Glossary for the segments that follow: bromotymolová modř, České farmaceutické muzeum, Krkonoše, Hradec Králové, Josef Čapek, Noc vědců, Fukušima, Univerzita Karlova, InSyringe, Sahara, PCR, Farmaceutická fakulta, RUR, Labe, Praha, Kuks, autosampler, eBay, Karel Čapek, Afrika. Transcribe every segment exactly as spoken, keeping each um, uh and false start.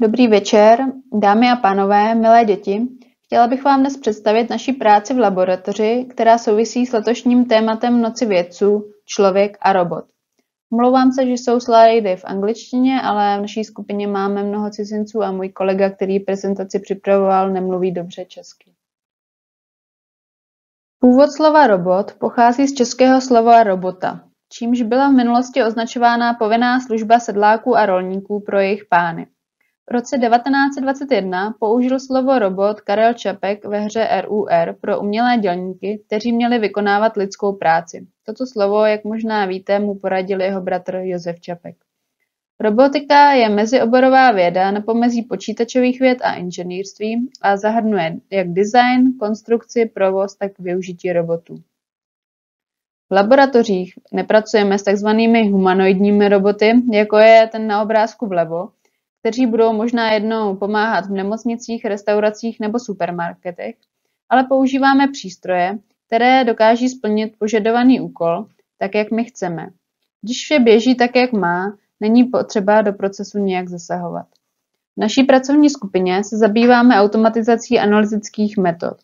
Dobrý večer, dámy a pánové, milé děti. Chtěla bych vám dnes představit naši práci v laboratoři, která souvisí s letošním tématem Noci vědců, člověk a robot. Omlouvám se, že jsou slajdy v angličtině, ale v naší skupině máme mnoho cizinců a můj kolega, který prezentaci připravoval, nemluví dobře česky. Původ slova robot pochází z českého slova robota, čímž byla v minulosti označována povinná služba sedláků a rolníků pro jejich pány. V roce devatenáct set dvacet jedna použil slovo robot Karel Čapek ve hře R U R pro umělé dělníky, kteří měli vykonávat lidskou práci. Toto slovo, jak možná víte, mu poradil jeho bratr Josef Čapek. Robotika je mezioborová věda na pomezí počítačových věd a inženýrství a zahrnuje jak design, konstrukci, provoz, tak využití robotů. V laboratořích nepracujeme s takzvanými humanoidními roboty, jako je ten na obrázku vlevo, kteří budou možná jednou pomáhat v nemocnicích, restauracích nebo supermarketech, ale používáme přístroje, které dokáží splnit požadovaný úkol tak, jak my chceme. Když vše běží tak, jak má, není potřeba do procesu nějak zasahovat. V naší pracovní skupině se zabýváme automatizací analytických metod.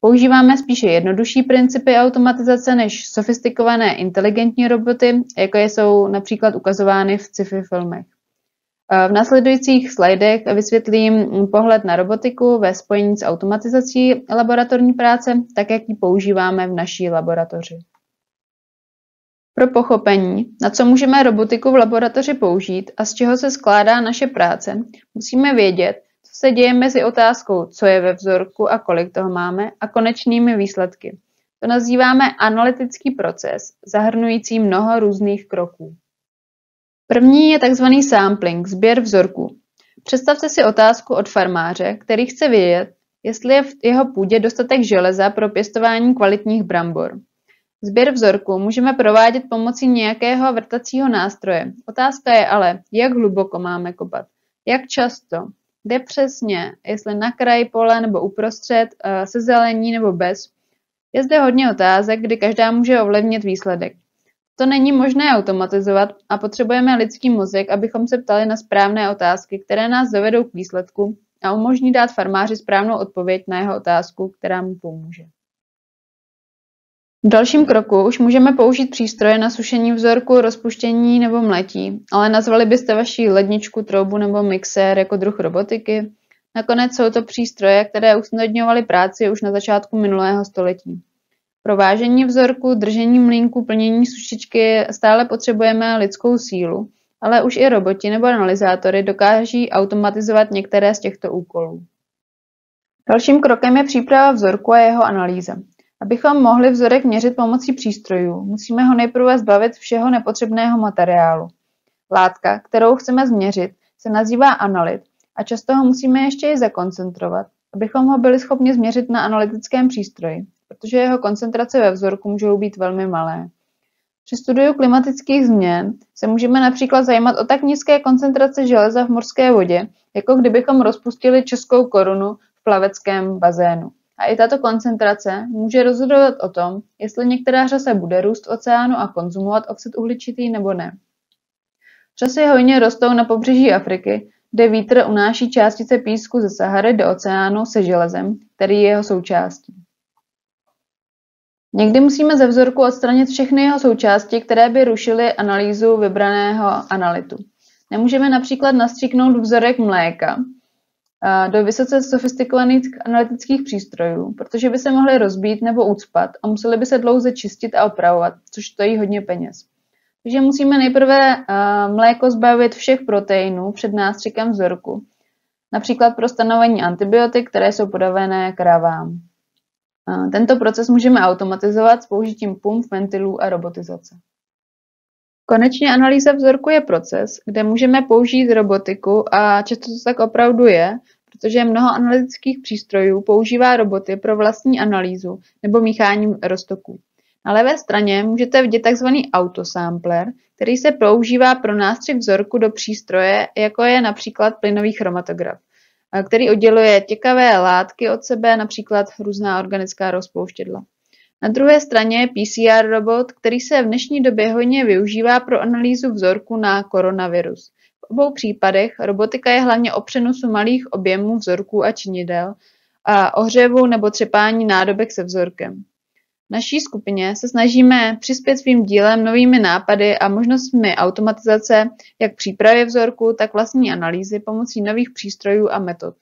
Používáme spíše jednodušší principy automatizace než sofistikované inteligentní roboty, jako jsou například ukazovány v sci-fi filmech. V následujících slajdech vysvětlím pohled na robotiku ve spojení s automatizací laboratorní práce, tak jak ji používáme v naší laboratoři. Pro pochopení, na co můžeme robotiku v laboratoři použít a z čeho se skládá naše práce, musíme vědět, co se děje mezi otázkou, co je ve vzorku a kolik toho máme, a konečnými výsledky. To nazýváme analytický proces, zahrnující mnoho různých kroků. První je tzv. Sampling, sběr vzorků. Představte si otázku od farmáře, který chce vědět, jestli je v jeho půdě dostatek železa pro pěstování kvalitních brambor. Sběr vzorků můžeme provádět pomocí nějakého vrtacího nástroje. Otázka je ale, jak hluboko máme kopat, jak často, kde přesně, jestli na kraji pole nebo uprostřed, se zelení nebo bez. Je zde hodně otázek, kdy každá může ovlivnit výsledek. To není možné automatizovat a potřebujeme lidský mozek, abychom se ptali na správné otázky, které nás dovedou k výsledku a umožní dát farmáři správnou odpověď na jeho otázku, která mu pomůže. V dalším kroku už můžeme použít přístroje na sušení vzorku, rozpuštění nebo mletí, ale nazvali byste vaši ledničku, troubu nebo mixér jako druh robotiky? Nakonec jsou to přístroje, které usnadňovaly práci už na začátku minulého století. Pro vážení vzorku, držení mlýnku, plnění sušičky stále potřebujeme lidskou sílu, ale už i roboti nebo analyzátory dokáží automatizovat některé z těchto úkolů. Dalším krokem je příprava vzorku a jeho analýza. Abychom mohli vzorek měřit pomocí přístrojů, musíme ho nejprve zbavit všeho nepotřebného materiálu. Látka, kterou chceme změřit, se nazývá analyt a často ho musíme ještě i zakoncentrovat, abychom ho byli schopni změřit na analytickém přístroji, protože jeho koncentrace ve vzorku můžou být velmi malé. Při studiu klimatických změn se můžeme například zajímat o tak nízké koncentrace železa v mořské vodě, jako kdybychom rozpustili českou korunu v plaveckém bazénu. A i tato koncentrace může rozhodovat o tom, jestli některá řasa bude růst v oceánu a konzumovat oxid uhličitý nebo ne. Řasy hojně rostou na pobřeží Afriky, kde vítr unáší částice písku ze Sahary do oceánu se železem, který je jeho součástí. Někdy musíme ze vzorku odstranit všechny jeho součásti, které by rušily analýzu vybraného analytu. Nemůžeme například nastříknout vzorek mléka do vysoce sofistikovaných analytických přístrojů, protože by se mohly rozbít nebo ucpat a museli by se dlouze čistit a opravovat, což stojí hodně peněz. Takže musíme nejprve mléko zbavit všech proteinů před nástřikem vzorku, například pro stanovení antibiotik, které jsou podávané kravám. Tento proces můžeme automatizovat s použitím pump, ventilů a robotizace. Konečně analýza vzorku je proces, kde můžeme použít robotiku a často to tak opravdu je, protože mnoho analytických přístrojů používá roboty pro vlastní analýzu nebo míchání roztoků. Na levé straně můžete vidět tzv. Autosampler, který se používá pro nástřik vzorku do přístroje, jako je například plynový chromatograf, který odděluje těkavé látky od sebe, například různá organická rozpouštědla. Na druhé straně je P C R robot, který se v dnešní době hodně využívá pro analýzu vzorku na koronavirus. V obou případech robotika je hlavně o přenosu malých objemů vzorků a činidel a ohřevu nebo třepání nádobek se vzorkem. V naší skupině se snažíme přispět svým dílem novými nápady a možnostmi automatizace jak přípravy vzorku, tak vlastní analýzy pomocí nových přístrojů a metod.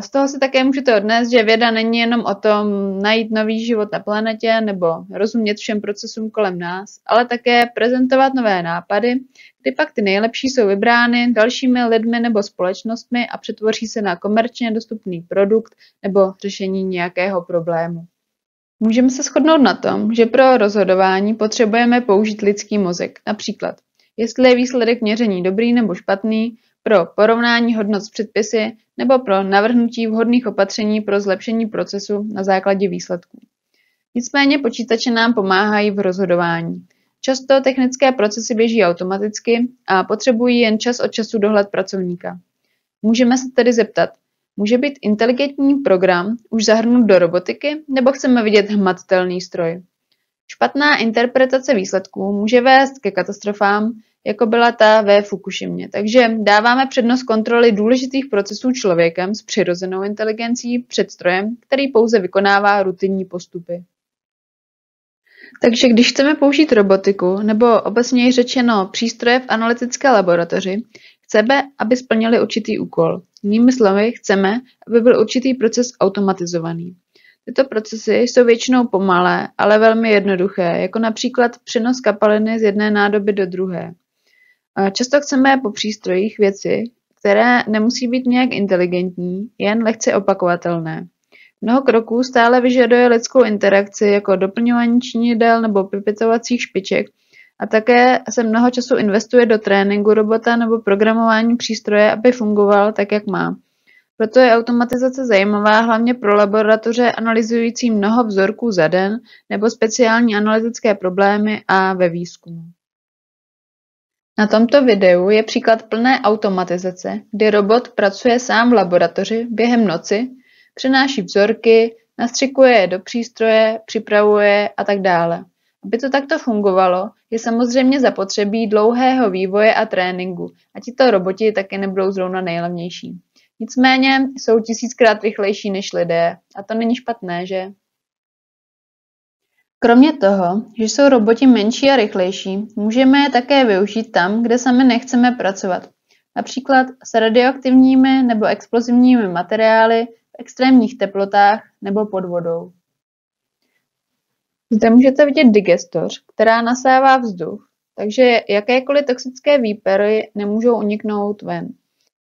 Z toho si také můžete odnést, že věda není jenom o tom najít nový život na planetě nebo rozumět všem procesům kolem nás, ale také prezentovat nové nápady, kdy pak ty nejlepší jsou vybrány dalšími lidmi nebo společnostmi a přetvoří se na komerčně dostupný produkt nebo řešení nějakého problému. Můžeme se shodnout na tom, že pro rozhodování potřebujeme použít lidský mozek, například jestli je výsledek měření dobrý nebo špatný, pro porovnání hodnot s předpisy nebo pro navrhnutí vhodných opatření pro zlepšení procesu na základě výsledků. Nicméně počítače nám pomáhají v rozhodování. Často technické procesy běží automaticky a potřebují jen čas od času dohled pracovníka. Můžeme se tedy zeptat, může být inteligentní program už zahrnut do robotiky, nebo chceme vidět hmatatelný stroj? Špatná interpretace výsledků může vést ke katastrofám, jako byla ta ve Fukušimě. Takže dáváme přednost kontroly důležitých procesů člověkem s přirozenou inteligencí před strojem, který pouze vykonává rutinní postupy. Takže když chceme použít robotiku, nebo obecněji řečeno přístroje v analytické laboratoři, chceme, aby splnili určitý úkol. Jinými slovy, chceme, aby byl určitý proces automatizovaný. Tyto procesy jsou většinou pomalé, ale velmi jednoduché, jako například přenos kapaliny z jedné nádoby do druhé. Často chceme po přístrojích věci, které nemusí být nějak inteligentní, jen lehce opakovatelné. Mnoho kroků stále vyžaduje lidskou interakci, jako doplňování činidel nebo pipetovacích špiček, a také se mnoho času investuje do tréninku robota nebo programování přístroje, aby fungoval tak, jak má. Proto je automatizace zajímavá hlavně pro laboratoře analyzující mnoho vzorků za den nebo speciální analytické problémy a ve výzkumu. Na tomto videu je příklad plné automatizace, kdy robot pracuje sám v laboratoři během noci, přenáší vzorky, nastřikuje je do přístroje, připravuje a tak dále. Aby to takto fungovalo, je samozřejmě zapotřebí dlouhého vývoje a tréninku a tito roboti také nebudou zrovna nejlevnější. Nicméně jsou tisíckrát rychlejší než lidé a to není špatné, že? Kromě toho, že jsou roboti menší a rychlejší, můžeme je také využít tam, kde sami nechceme pracovat. Například s radioaktivními nebo explozivními materiály v extrémních teplotách nebo pod vodou. Zde můžete vidět digestoř, která nasává vzduch, takže jakékoliv toxické výpary nemůžou uniknout ven.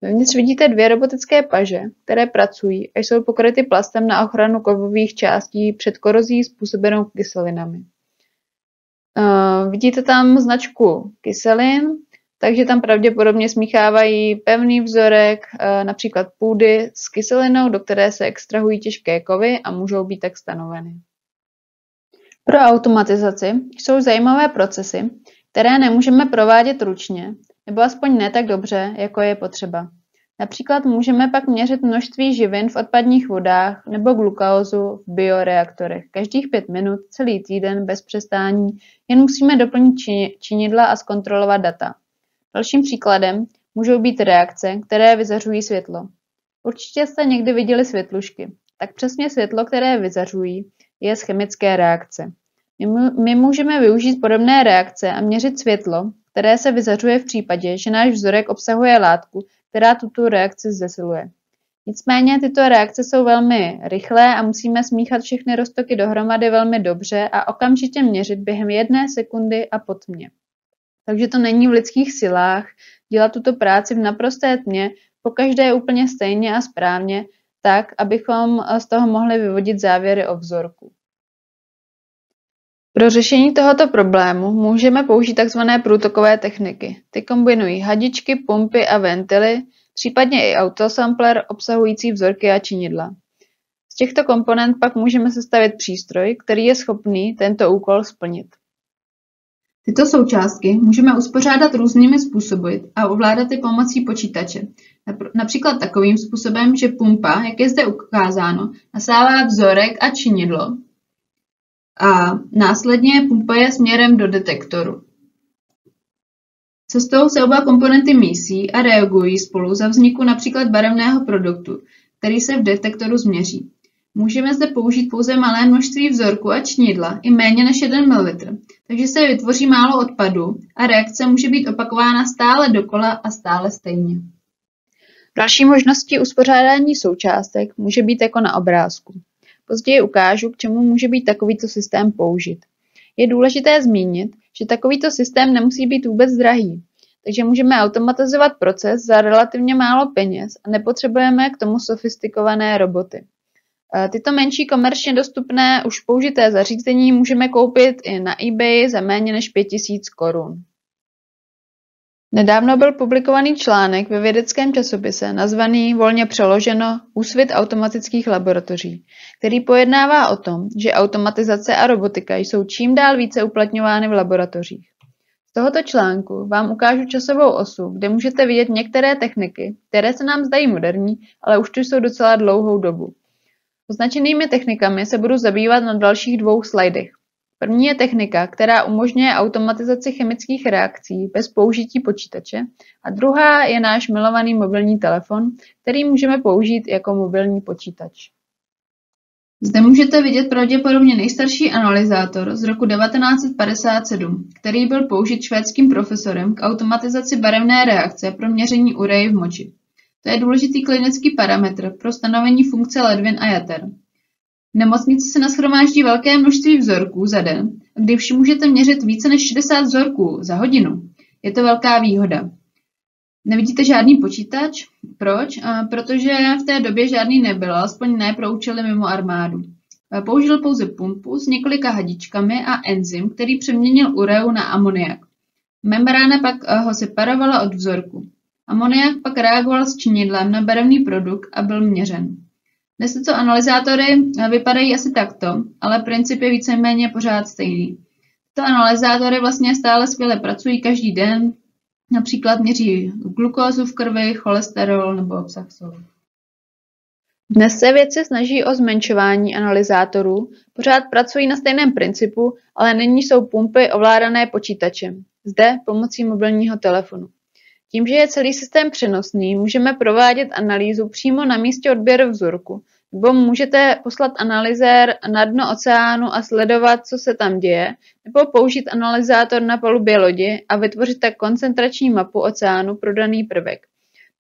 Vevnitř vidíte dvě robotické paže, které pracují a jsou pokryty plastem na ochranu kovových částí před korozí způsobenou kyselinami. Uh, vidíte tam značku kyselin, takže tam pravděpodobně smíchávají pevný vzorek, uh, například půdy, s kyselinou, do které se extrahují těžké kovy a můžou být tak stanoveny. Pro automatizaci jsou zajímavé procesy, které nemůžeme provádět ručně, nebo aspoň ne tak dobře, jako je potřeba. Například můžeme pak měřit množství živin v odpadních vodách nebo glukózu v bioreaktorech každých pět minut, celý týden, bez přestání, jen musíme doplnit činidla a zkontrolovat data. Dalším příkladem můžou být reakce, které vyzařují světlo. Určitě jste někdy viděli světlušky. Tak přesně světlo, které vyzařují, je z chemické reakce. My můžeme využít podobné reakce a měřit světlo, které se vyzařuje v případě, že náš vzorek obsahuje látku, která tuto reakci zesiluje. Nicméně tyto reakce jsou velmi rychlé a musíme smíchat všechny roztoky dohromady velmi dobře a okamžitě měřit během jedné sekundy a po tmě. Takže to není v lidských silách dělat tuto práci v naprosté tmě, pokaždé úplně stejně a správně, tak, abychom z toho mohli vyvodit závěry o vzorku. Pro řešení tohoto problému můžeme použít tzv. Průtokové techniky. Ty kombinují hadičky, pumpy a ventily, případně i autosampler obsahující vzorky a činidla. Z těchto komponent pak můžeme sestavit přístroj, který je schopný tento úkol splnit. Tyto součástky můžeme uspořádat různými způsoby a ovládat je pomocí počítače. Například takovým způsobem, že pumpa, jak je zde ukázáno, nasává vzorek a činidlo a následně pumpa je směrem do detektoru. Cestou se oba komponenty mísí a reagují spolu za vzniku například barevného produktu, který se v detektoru změří. Můžeme zde použít pouze malé množství vzorku a činidla, i méně než jeden mililitr, takže se vytvoří málo odpadu a reakce může být opakována stále dokola a stále stejně. Další možností uspořádání součástek může být jako na obrázku. Později ukážu, k čemu může být takovýto systém použit. Je důležité zmínit, že takovýto systém nemusí být vůbec drahý, takže můžeme automatizovat proces za relativně málo peněz a nepotřebujeme k tomu sofistikované roboty. Tyto menší komerčně dostupné už použité zařízení můžeme koupit i na eBayi za méně než pět tisíc korun. Nedávno byl publikovaný článek ve vědeckém časopise nazvaný volně přeloženo Úsvit automatických laboratoří, který pojednává o tom, že automatizace a robotika jsou čím dál více uplatňovány v laboratořích. Z tohoto článku vám ukážu časovou osu, kde můžete vidět některé techniky, které se nám zdají moderní, ale už tu jsou docela dlouhou dobu. Označenými technikami se budu zabývat na dalších dvou slajdech. První je technika, která umožňuje automatizaci chemických reakcí bez použití počítače a druhá je náš milovaný mobilní telefon, který můžeme použít jako mobilní počítač. Zde můžete vidět pravděpodobně nejstarší analyzátor z roku devatenáct set padesát sedm, který byl použit švédským profesorem k automatizaci barevné reakce pro měření ureji v moči. To je důležitý klinický parametr pro stanovení funkce ledvin a jater. V nemocnici se nashromáždí velké množství vzorků za den, a když můžete měřit více než šedesát vzorků za hodinu, je to velká výhoda. Nevidíte žádný počítač? Proč? Protože v té době žádný nebyl, alespoň ne pro účely mimo armádu. Použil pouze pumpu s několika hadičkami a enzym, který přeměnil ureu na amoniak. Membrána pak ho separovala od vzorku. Amoniak pak reagoval s činidlem na barevný produkt a byl měřen. Dnes tyto analyzátory vypadají asi takto, ale princip je víceméně pořád stejný. Tyto analyzátory vlastně stále skvěle pracují každý den, například měří glukózu v krvi, cholesterol nebo obsah soli. Dnes se vědci snaží o zmenšování analyzátorů, pořád pracují na stejném principu, ale nyní jsou pumpy ovládané počítačem, zde pomocí mobilního telefonu. Tím, že je celý systém přenosný, můžeme provádět analýzu přímo na místě odběru vzorku, nebo můžete poslat analyzér na dno oceánu a sledovat, co se tam děje, nebo použít analyzátor na palubě lodi a vytvořit tak koncentrační mapu oceánu pro daný prvek.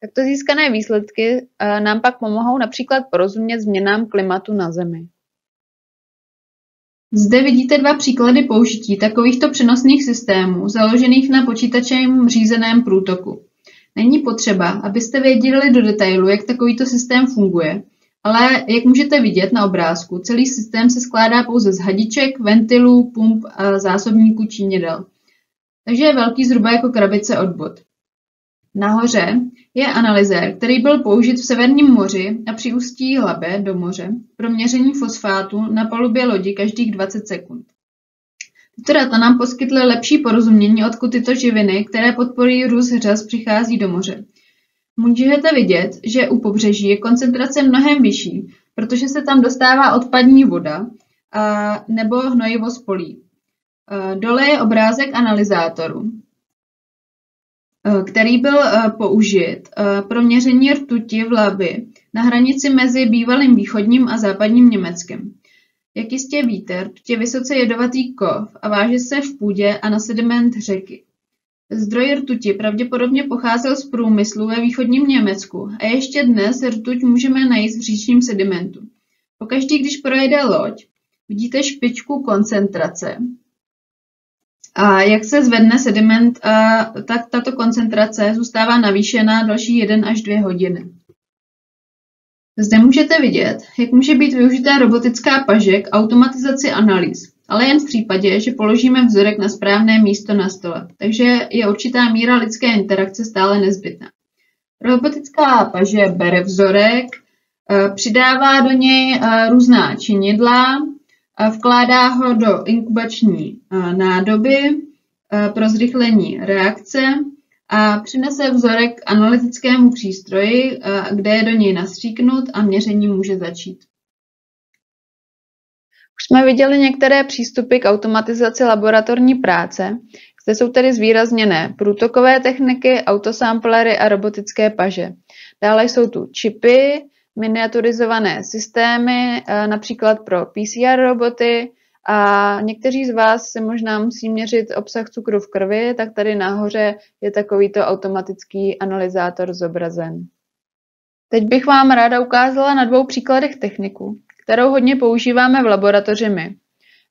Takto získané výsledky nám pak pomohou například porozumět změnám klimatu na Zemi. Zde vidíte dva příklady použití takovýchto přenosných systémů založených na počítačem řízeném průtoku. Není potřeba, abyste věděli do detailu, jak takovýto systém funguje, ale jak můžete vidět na obrázku, celý systém se skládá pouze z hadiček, ventilů, pump a zásobníků činidel. Takže je velký zhruba jako krabice od bot. Nahoře je analyzér, který byl použit v Severním moři a při ústí Labe do moře pro měření fosfátu na palubě lodi každých dvacet sekund. Tyto data nám poskytly lepší porozumění, odkud tyto živiny, které podporují růst řas, přichází do moře. Můžete vidět, že u pobřeží je koncentrace mnohem vyšší, protože se tam dostává odpadní voda a, nebo hnojivo z polí. A, dole je obrázek analyzátoru, který byl použit pro měření rtuti v Labi na hranici mezi bývalým východním a západním Německem. Jak jistě víte, rtuť je vysoce jedovatý kov a váže se v půdě a na sediment řeky. Zdroj rtuti pravděpodobně pocházel z průmyslu ve východním Německu a ještě dnes rtuť můžeme najít v říčním sedimentu. Pokaždý, když projede loď, vidíte špičku koncentrace. A jak se zvedne sediment, tak tato koncentrace zůstává navýšená další jedna až dvě hodiny. Zde můžete vidět, jak může být využitá robotická paže k automatizaci analýz, ale jen v případě, že položíme vzorek na správné místo na stole, takže je určitá míra lidské interakce stále nezbytná. Robotická paže bere vzorek, Přidává do něj různá činidla, vkládá ho do inkubační nádoby pro zrychlení reakce a přinese vzorek k analytickému přístroji, kde je do něj nastříknut a měření může začít. Už jsme viděli některé přístupy k automatizaci laboratorní práce. Zde jsou tedy zvýrazněné průtokové techniky, autosamplery a robotické paže. Dále jsou tu čipy, miniaturizované systémy, například pro P C R roboty. A někteří z vás si možná musí měřit obsah cukru v krvi, tak tady nahoře je takovýto automatický analyzátor zobrazen. Teď bych vám ráda ukázala na dvou příkladech techniku, kterou hodně používáme v laboratoři my.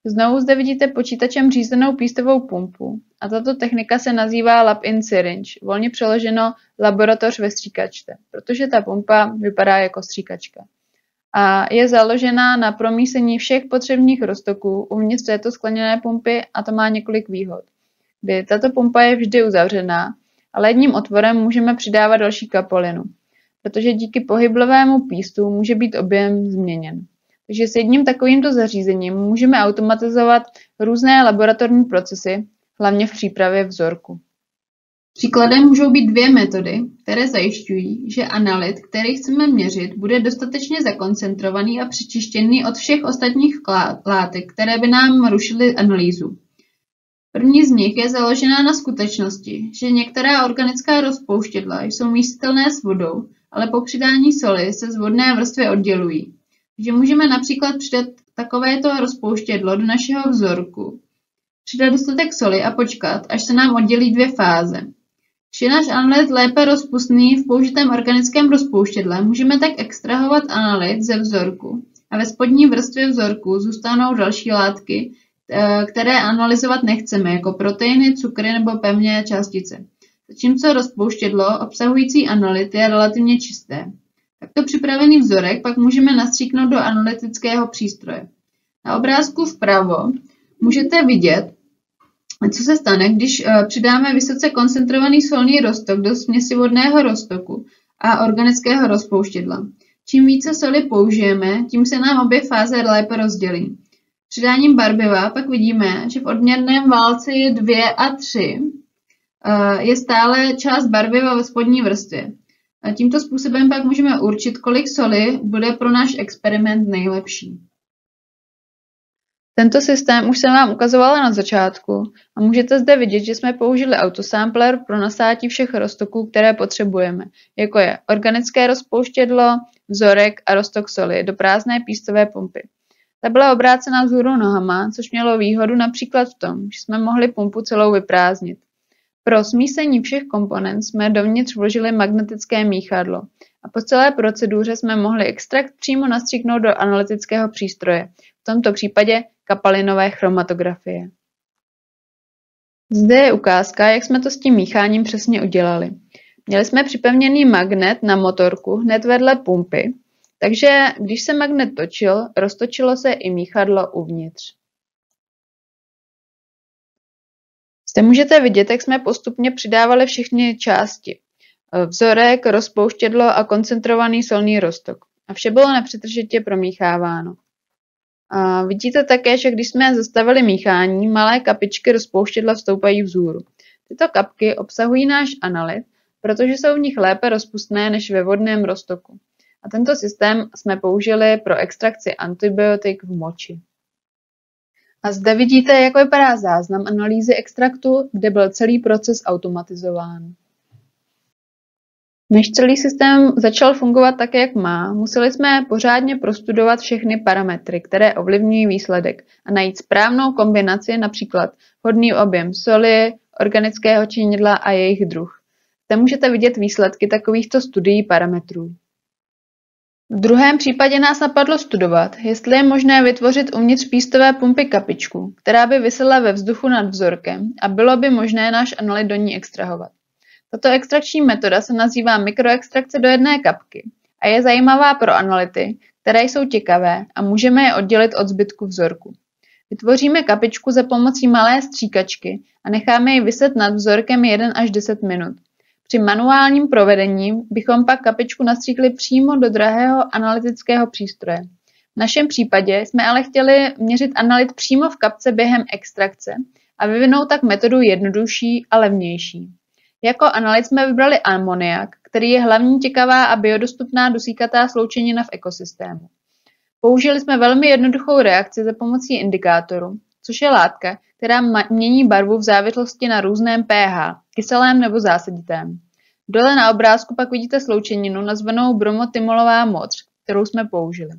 Znovu zde vidíte počítačem řízenou pístovou pumpu a tato technika se nazývá Lab InSyringe, volně přeloženo laboratoř ve stříkačce, protože ta pumpa vypadá jako stříkačka. A je založená na promísení všech potřebných roztoků uvnitř této skleněné pumpy a to má několik výhod, kdy tato pumpa je vždy uzavřená, ale jedním otvorem můžeme přidávat další kapolinu, protože díky pohyblivému pístu může být objem změněn. Takže s jedním takovýmto zařízením můžeme automatizovat různé laboratorní procesy, hlavně v přípravě vzorku. Příkladem můžou být dvě metody, které zajišťují, že analyt, který chceme měřit, bude dostatečně zakoncentrovaný a přečištěný od všech ostatních látek, které by nám rušily analýzu. První z nich je založená na skutečnosti, že některá organická rozpouštědla jsou místitelné s vodou, ale po přidání soli se z vodné vrstvy oddělují. Takže můžeme například přidat takovéto rozpouštědlo do našeho vzorku, přidat dostatek soli a počkat, až se nám oddělí dvě fáze. Když je náš analyt lépe rozpustný v použitém organickém rozpouštědle, můžeme tak extrahovat analyt ze vzorku a ve spodní vrstvě vzorku zůstanou další látky, které analyzovat nechceme, jako proteiny, cukry nebo pevné částice, zatímco rozpouštědlo obsahující analyt je relativně čisté. Takto připravený vzorek pak můžeme nastříknout do analytického přístroje. Na obrázku vpravo můžete vidět, co se stane, když přidáme vysoce koncentrovaný solný roztok do směsi vodného roztoku a organického rozpouštědla. Čím více soli použijeme, tím se nám obě fáze lépe rozdělí. Přidáním barviva pak vidíme, že v odměrném válci dva a tři je stále část barviva ve spodní vrstvě. A tímto způsobem pak můžeme určit, kolik soli bude pro náš experiment nejlepší. Tento systém už jsem vám ukazovala na začátku a můžete zde vidět, že jsme použili autosampler pro nasátí všech roztoků, které potřebujeme, jako je organické rozpouštědlo, vzorek a roztok soli do prázdné pístové pumpy. Ta byla obrácená vzhůru nohama, což mělo výhodu například v tom, že jsme mohli pumpu celou vyprázdnit. Pro smísení všech komponent jsme dovnitř vložili magnetické míchadlo a po celé proceduře jsme mohli extrakt přímo nastříknout do analytického přístroje, v tomto případě kapalinové chromatografie. Zde je ukázka, jak jsme to s tím mícháním přesně udělali. Měli jsme připevněný magnet na motorku hned vedle pumpy, takže když se magnet točil, roztočilo se i míchadlo uvnitř. Zde můžete vidět, jak jsme postupně přidávali všechny části. Vzorek, rozpouštědlo a koncentrovaný solný roztok. A vše bylo nepřetržitě promícháváno. A vidíte také, že když jsme zastavili míchání, malé kapičky rozpouštědla vstoupají vzhůru. Tyto kapky obsahují náš analyt, protože jsou v nich lépe rozpustné než ve vodném roztoku. A tento systém jsme použili pro extrakci antibiotik v moči. A zde vidíte, jak vypadá záznam analýzy extraktu, kde byl celý proces automatizován. Než celý systém začal fungovat tak, jak má, museli jsme pořádně prostudovat všechny parametry, které ovlivňují výsledek a najít správnou kombinaci, například vhodný objem soli, organického činidla a jejich druh. Zde můžete vidět výsledky takovýchto studií parametrů. V druhém případě nás napadlo studovat, jestli je možné vytvořit uvnitř pístové pumpy kapičku, která by visela ve vzduchu nad vzorkem a bylo by možné náš analyt do ní extrahovat. Tato extrakční metoda se nazývá mikroextrakce do jedné kapky a je zajímavá pro analyty, které jsou těkavé a můžeme je oddělit od zbytku vzorku. Vytvoříme kapičku za pomocí malé stříkačky a necháme ji viset nad vzorkem jeden až deset minut. Při manuálním provedení bychom pak kapičku nastříkli přímo do drahého analytického přístroje. V našem případě jsme ale chtěli měřit analyt přímo v kapce během extrakce a vyvinout tak metodu jednodušší a levnější. Jako analyt jsme vybrali amoniak, který je hlavní těkavá a biodostupná dusíkatá sloučenina v ekosystému. Použili jsme velmi jednoduchou reakci za pomocí indikátoru, což je látka, která mění barvu v závislosti na různém pH, kyselém nebo zásaditém. Dole na obrázku pak vidíte sloučeninu nazvanou bromotymolová modř, kterou jsme použili.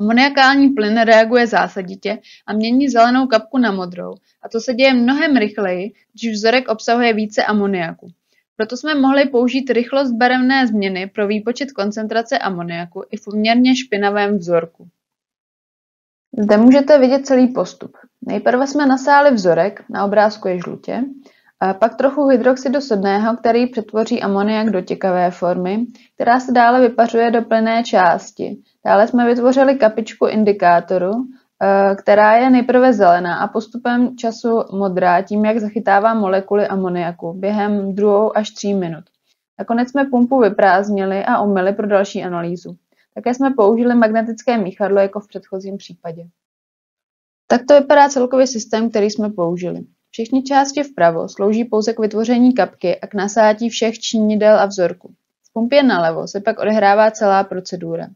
Amoniakální plyn reaguje zásaditě a mění zelenou kapku na modrou, a to se děje mnohem rychleji, když vzorek obsahuje více amoniaku. Proto jsme mohli použít rychlost barevné změny pro výpočet koncentrace amoniaku i v uměrně špinavém vzorku. Zde můžete vidět celý postup. Nejprve jsme nasáli vzorek, na obrázku je žlutě, a pak trochu hydroxidu sodného, který přetvoří amoniak do těkavé formy, která se dále vypařuje do plynné části. Dále jsme vytvořili kapičku indikátoru, která je nejprve zelená a postupem času modrá tím, jak zachytává molekuly amoniaku během dvou až tří minut. Nakonec jsme pumpu vyprázdnili a umyli pro další analýzu. Také jsme použili magnetické míchadlo jako v předchozím případě. Tak to vypadá celkově systém, který jsme použili. Všechny části vpravo slouží pouze k vytvoření kapky a k nasátí všech činidel a vzorku. Z pumpy nalevo se pak odehrává celá procedura.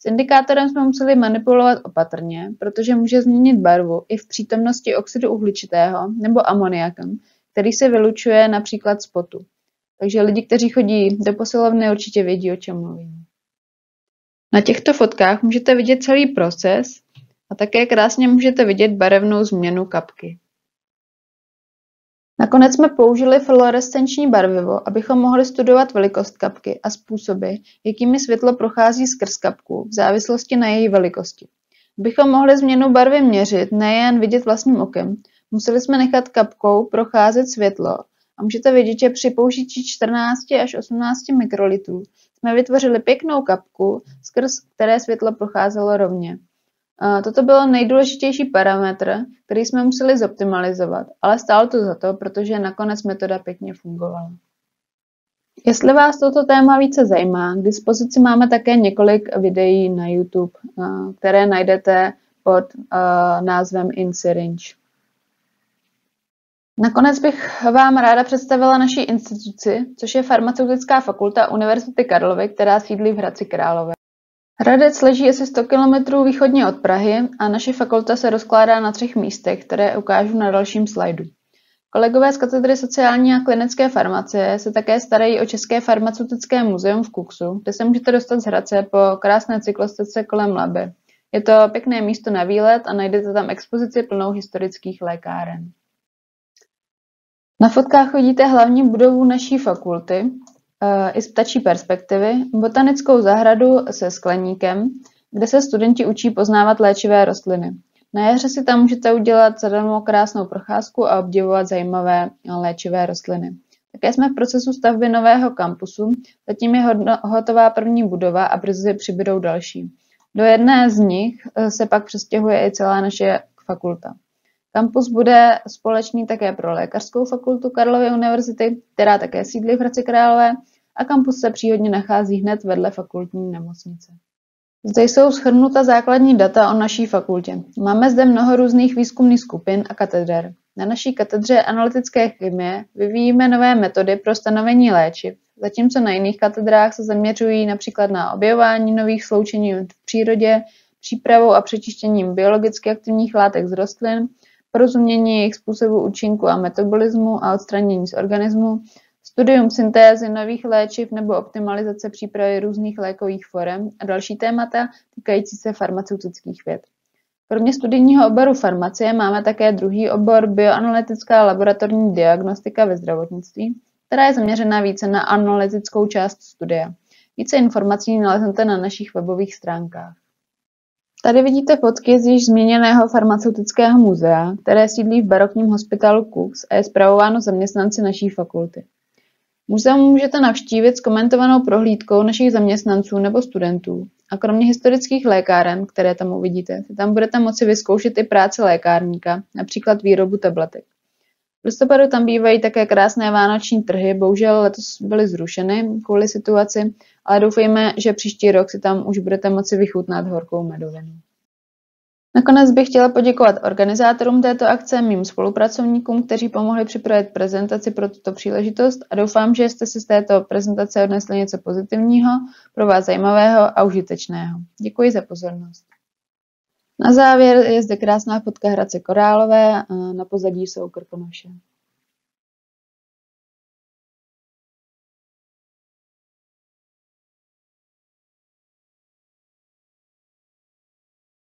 S indikátorem jsme museli manipulovat opatrně, protože může změnit barvu i v přítomnosti oxidu uhličitého nebo amoniakem, který se vylučuje například z potu. Takže lidi, kteří chodí do posilovny, určitě vědí, o čem mluvím. Na těchto fotkách můžete vidět celý proces a také krásně můžete vidět barevnou změnu kapky. Nakonec jsme použili fluorescenční barvivo, abychom mohli studovat velikost kapky a způsoby, jakými světlo prochází skrz kapku v závislosti na její velikosti. Abychom mohli změnu barvy měřit, nejen vidět vlastním okem, museli jsme nechat kapkou procházet světlo a můžete vidět, že při použití čtrnáct až osmnáct mikrolitrů jsme vytvořili pěknou kapku, skrz které světlo procházelo rovně. Toto byl nejdůležitější parametr, který jsme museli zoptimalizovat, ale stálo to za to, protože nakonec metoda pěkně fungovala. Jestli vás toto téma více zajímá, k dispozici máme také několik videí na YouTube, které najdete pod názvem InSyringe. Nakonec bych vám ráda představila naši instituci, což je Farmaceutická fakulta Univerzity Karlovy, která sídlí v Hradci Králové. Hradec leží asi sto kilometrů východně od Prahy a naše fakulta se rozkládá na třech místech, které ukážu na dalším slajdu. Kolegové z katedry sociální a klinické farmacie se také starají o České farmaceutické muzeum v Kuksu, kde se můžete dostat z Hradce po krásné cyklostezce kolem Labe. Je to pěkné místo na výlet a najdete tam expozici plnou historických lékáren. Na fotkách vidíte hlavní budovu naší fakulty i z ptačí perspektivy, botanickou zahradu se skleníkem, kde se studenti učí poznávat léčivé rostliny. Na jaře si tam můžete udělat zadarmo krásnou procházku a obdivovat zajímavé léčivé rostliny. Také jsme v procesu stavby nového kampusu, zatím je hotová první budova a brzy přibudou další. Do jedné z nich se pak přestěhuje i celá naše fakulta. Kampus bude společný také pro Lékařskou fakultu Karlovy univerzity, která také sídlí v Hradci Králové, a kampus se příhodně nachází hned vedle fakultní nemocnice. Zde jsou shrnuta základní data o naší fakultě. Máme zde mnoho různých výzkumných skupin a kateder. Na naší katedře analytické chemie vyvíjíme nové metody pro stanovení léčiv, zatímco na jiných katedrách se zaměřují například na objevování nových sloučenin v přírodě, přípravou a přečištěním biologicky aktivních látek z rostlin, porozumění jejich způsobu účinku a metabolismu a odstranění z organismu, studium syntézy nových léčiv nebo optimalizace přípravy různých lékových forem a další témata týkající se farmaceutických věd. Kromě studijního oboru farmacie máme také druhý obor bioanalytická laboratorní diagnostika ve zdravotnictví, která je zaměřena více na analytickou část studia. Více informací naleznete na našich webových stránkách. Tady vidíte fotky z již zmíněného farmaceutického muzea, které sídlí v barokním hospitalu Kuks a je spravováno zaměstnanci naší fakulty. Muzeum můžete navštívit s komentovanou prohlídkou našich zaměstnanců nebo studentů a kromě historických lékáren, které tam uvidíte, tam budete moci vyzkoušet i práci lékárníka, například výrobu tabletek. V listopadu tam bývají také krásné vánoční trhy, bohužel letos byly zrušeny kvůli situaci, ale doufejme, že příští rok si tam už budete moci vychutnat horkou medovinu. Nakonec bych chtěla poděkovat organizátorům této akce, mým spolupracovníkům, kteří pomohli připravit prezentaci pro tuto příležitost a doufám, že jste si z této prezentace odnesli něco pozitivního, pro vás zajímavého a užitečného. Děkuji za pozornost. Na závěr je zde krásná fotka Hradce Králové, na pozadí jsou Krkonoše.